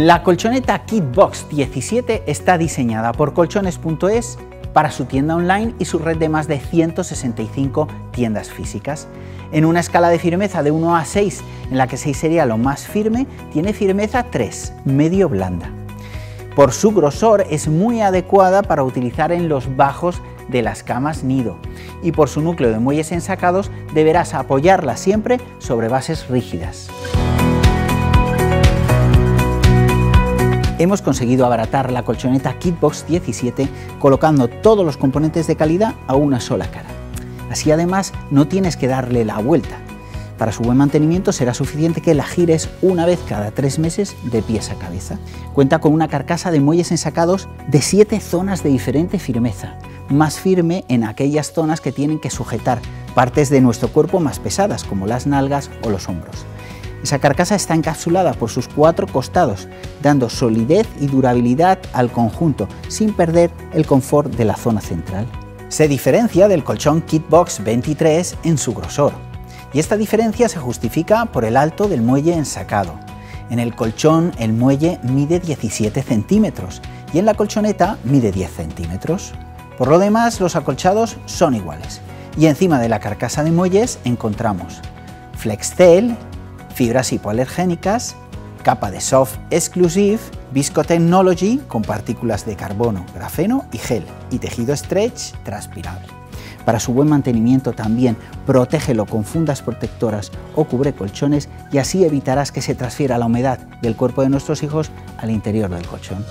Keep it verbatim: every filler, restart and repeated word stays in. La colchoneta Kid Box diecisiete está diseñada por colchones punto es para su tienda online y su red de más de ciento sesenta y cinco tiendas físicas. En una escala de firmeza de uno a seis, en la que seis sería lo más firme, tiene firmeza tres, medio blanda. Por su grosor es muy adecuada para utilizar en los bajos de las camas nido y por su núcleo de muelles ensacados deberás apoyarla siempre sobre bases rígidas. Hemos conseguido abaratar la colchoneta Kid Box diecisiete colocando todos los componentes de calidad a una sola cara. Así además no tienes que darle la vuelta. Para su buen mantenimiento será suficiente que la gires una vez cada tres meses de pies a cabeza. Cuenta con una carcasa de muelles ensacados de siete zonas de diferente firmeza, más firme en aquellas zonas que tienen que sujetar partes de nuestro cuerpo más pesadas como las nalgas o los hombros. Esa carcasa está encapsulada por sus cuatro costados, dando solidez y durabilidad al conjunto, sin perder el confort de la zona central. Se diferencia del colchón Kid Box veintitrés en su grosor, y esta diferencia se justifica por el alto del muelle ensacado. En el colchón el muelle mide diecisiete centímetros y en la colchoneta mide diez centímetros. Por lo demás, los acolchados son iguales, y encima de la carcasa de muelles encontramos Flexcel, fibras hipoalergénicas, capa de soft Exclusive Visco Technology con partículas de carbono, grafeno y gel y tejido stretch transpirable. Para su buen mantenimiento también protégelo con fundas protectoras o cubre colchones y así evitarás que se transfiera la humedad del cuerpo de nuestros hijos al interior del colchón.